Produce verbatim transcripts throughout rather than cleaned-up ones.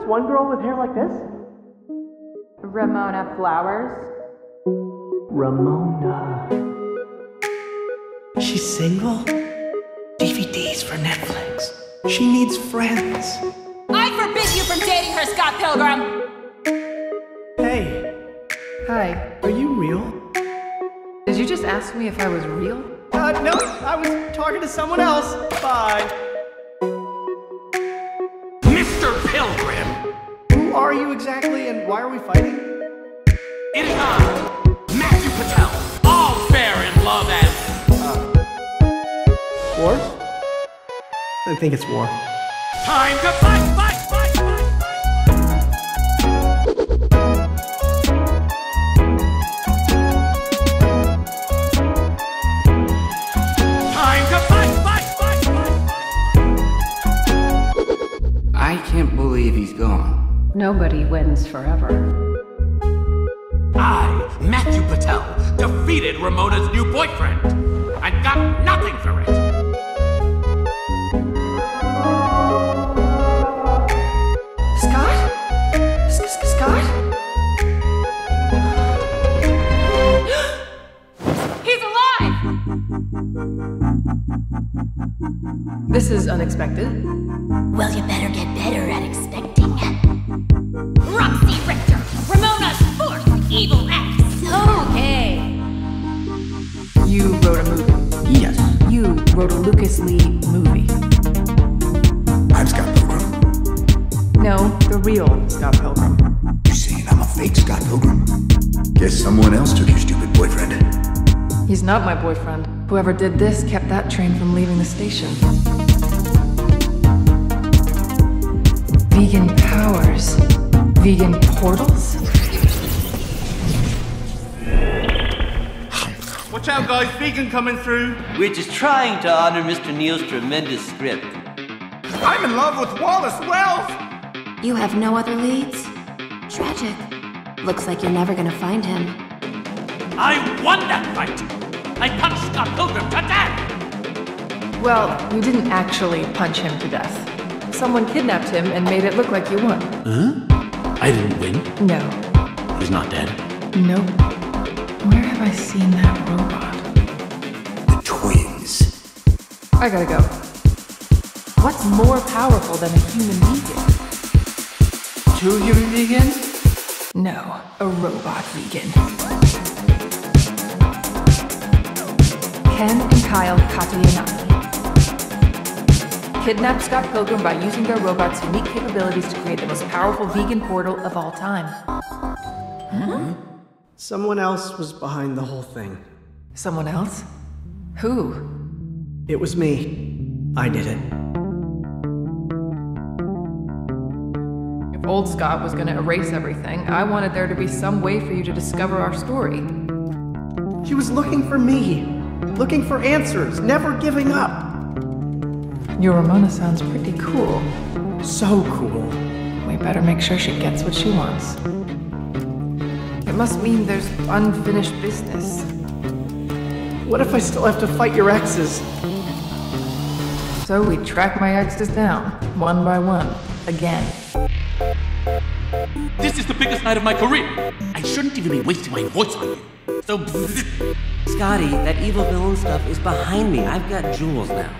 this one girl with hair like this? Ramona Flowers. Ramona. She's single? D V Ds for Netflix. She needs friends. I forbid you from dating her, Scott Pilgrim! Hey. Hi. Are you real? Did you just ask me if I was real? Uh, no, I was talking to someone else. Bye. Mister Pilgrim! Who are you exactly and why are we fighting? It is I, Matthew Patel, all fair in love as... Uh, war? I think it's war. Time to fight, fight, fight, fight! Time to fight, fight, fight, fight! I can't believe he's gone. Nobody wins forever. I, Matthew Patel, defeated Ramona's new boyfriend. I got nothing for it. This is unexpected. Well, you better get better at expecting it. Roxy Richter, Ramona's fourth evil ex. Okay. You wrote a movie. Yes. You wrote a Lucas Lee movie. I'm Scott Pilgrim. No, the real Scott Pilgrim. You saying I'm a fake Scott Pilgrim? Guess someone else took your stupid boyfriend. He's not my boyfriend. Whoever did this kept that train from leaving the station. Vegan powers. Vegan portals? Watch out, guys. Vegan coming through. We're just trying to honor Mister Neal's tremendous script. I'm in love with Wallace Wells! You have no other leads? Tragic. Looks like you're never gonna find him. I won that fight! I punched Scott Pilgrim to death! Well, you didn't actually punch him to death. Someone kidnapped him and made it look like you won. Huh? I didn't win? No. He's not dead? Nope. Where have I seen that robot? The twins. I gotta go. What's more powerful than a human vegan? Two human vegans? No, a robot vegan. Ken and Kyle Katayanaki kidnapped Scott Pilgrim by using their robot's unique capabilities to create the most powerful vegan portal of all time. Hmm? Someone else was behind the whole thing. Someone else? Who? It was me. I did it. If old Scott was gonna erase everything, I wanted there to be some way for you to discover our story. She was looking for me. Looking for answers, never giving up. Your Ramona sounds pretty cool. So cool. We better make sure she gets what she wants. It must mean there's unfinished business. What if I still have to fight your exes? So we track my exes down, one by one, again. This is the biggest night of my career. I shouldn't even be wasting my voice on you. So... Scotty, that evil villain stuff is behind me. I've got jewels now.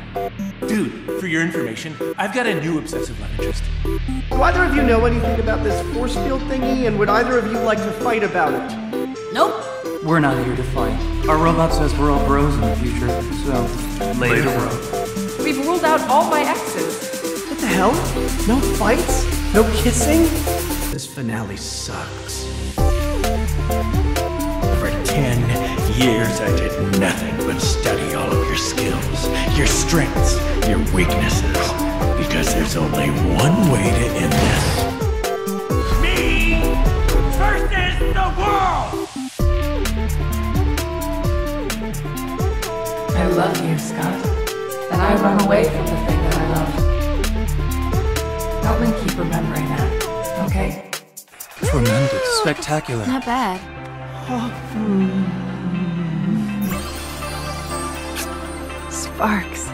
Dude, for your information, I've got a new obsessive love interest. Do either of you know anything about this force field thingy, and would either of you like to fight about it? Nope. We're not here to fight. Our robot says we're all bros in the future, so... Later, bro. We've ruled out all my exes. What the hell? No fights? No kissing? This finale sucks. For ten... years I did nothing but study all of your skills, your strengths, your weaknesses, because there's only one way to end this. Me versus the world! I love you, Scott, and I run away from the thing that I love. Help me keep remembering that, okay? Tremendous, spectacular. Not bad. Oh. Sparks.